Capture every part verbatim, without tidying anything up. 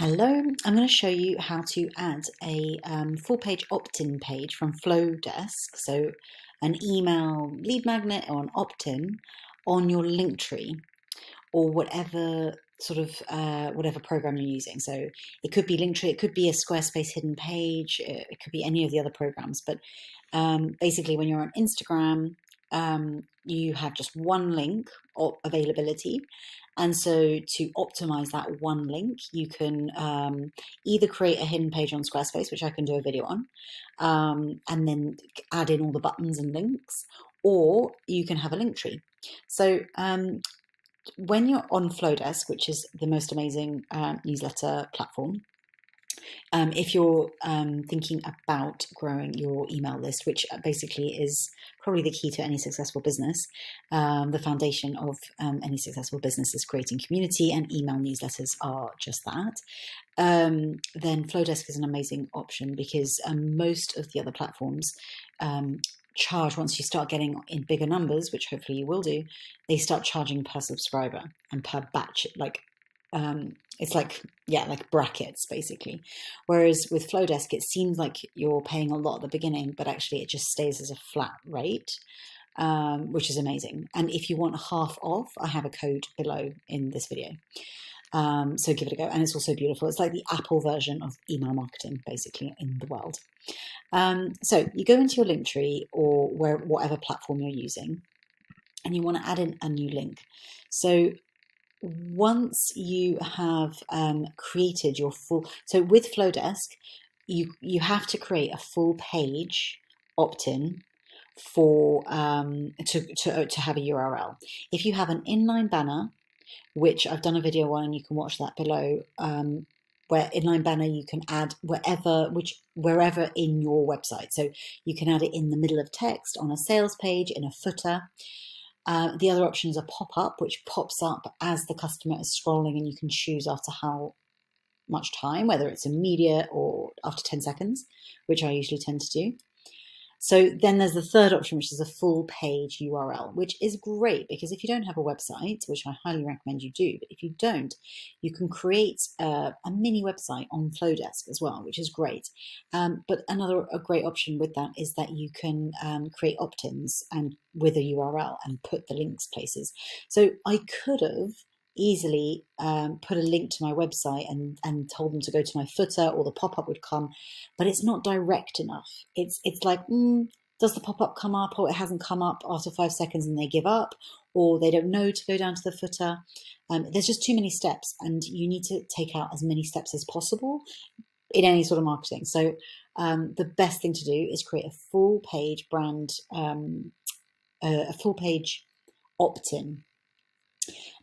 Hello, I'm going to show you how to add a um, full page opt-in page from Flodesk, so an email lead magnet or an opt-in on your Linktree or whatever sort of uh, whatever program you're using. So it could be Linktree, it could be a Squarespace hidden page, it could be any of the other programs. But um, basically, when you're on Instagram, um, you have just one link availability, and so to optimize that one link, you can um, either create a hidden page on Squarespace, which I can do a video on, um, and then add in all the buttons and links, or you can have a link tree. So um, when you're on Flodesk, which is the most amazing uh, newsletter platform, Um, if you're um, thinking about growing your email list, which basically is probably the key to any successful business, um, the foundation of um, any successful business is creating community, and email newsletters are just that, um, then Flodesk is an amazing option because um, most of the other platforms um, charge, once you start getting in bigger numbers, which hopefully you will do, they start charging per subscriber and per batch, like um it's like yeah like brackets basically, whereas with Flodesk it seems like you're paying a lot at the beginning, but actually it just stays as a flat rate, um which is amazing. And if you want half off, I have a code below in this video, um so give it a go. And it's also beautiful. It's like the Apple version of email marketing basically in the world. Um so you go into your Linktree or where whatever platform you're using, and you want to add in a new link. So once you have um, created your full, so with Flodesk, you you have to create a full page opt-in for um, to to to have a U R L. If you have an inline banner, which I've done a video on, and you can watch that below. Um, where inline banner you can add wherever, which wherever in your website. So you can add it in the middle of text, on a sales page, in a footer. Uh, the other option is a pop-up, which pops up as the customer is scrolling, and you can choose after how much time, whether it's immediate or after ten seconds, which I usually tend to do. So then there's the third option, which is a full page U R L, which is great because if you don't have a website, which I highly recommend you do, but if you don't, you can create a, a mini website on Flodesk as well, which is great. Um, but another a great option with that is that you can um, create opt-ins and with a U R L and put the links places. So I could have easily um, put a link to my website and and told them to go to my footer, or the pop-up would come, but it's not direct enough. It's it's like, mm, does the pop-up come up, or it hasn't come up after five seconds and they give up, or they don't know to go down to the footer. Um, there's just too many steps, and you need to take out as many steps as possible in any sort of marketing. So um, the best thing to do is create a full page brand, um, a, a full page opt-in.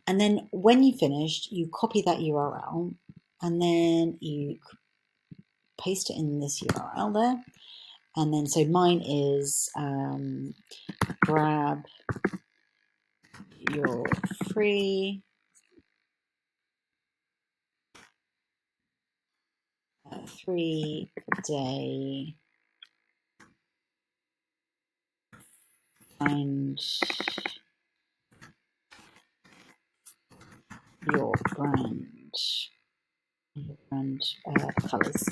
And then when you finished, you copy that U R L and then you paste it in this U R L there. And then, so mine is um, grab your free uh, three day find your brand and uh, colors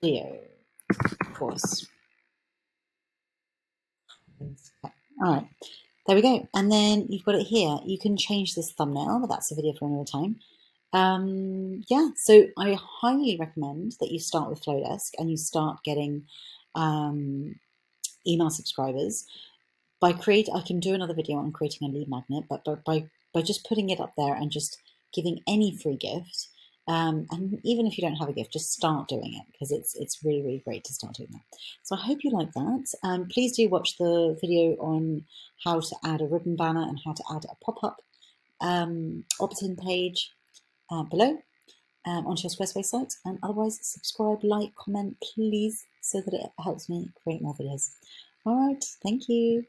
video course. All right, there we go. And then you've got it here. You can change this thumbnail, but that's a video for another time. Um, yeah, so I highly recommend that you start with Flodesk and you start getting um, email subscribers. By create, I can do another video on creating a lead magnet, but by, by, by just putting it up there and just giving any free gift, um, and even if you don't have a gift, just start doing it because it's it's really, really great to start doing that. So I hope you like that. Um, please do watch the video on how to add a ribbon banner and how to add a pop-up um, opt-in page uh, below um, onto your Squarespace site. And otherwise, subscribe, like, comment, please, so that it helps me create more videos. All right, thank you.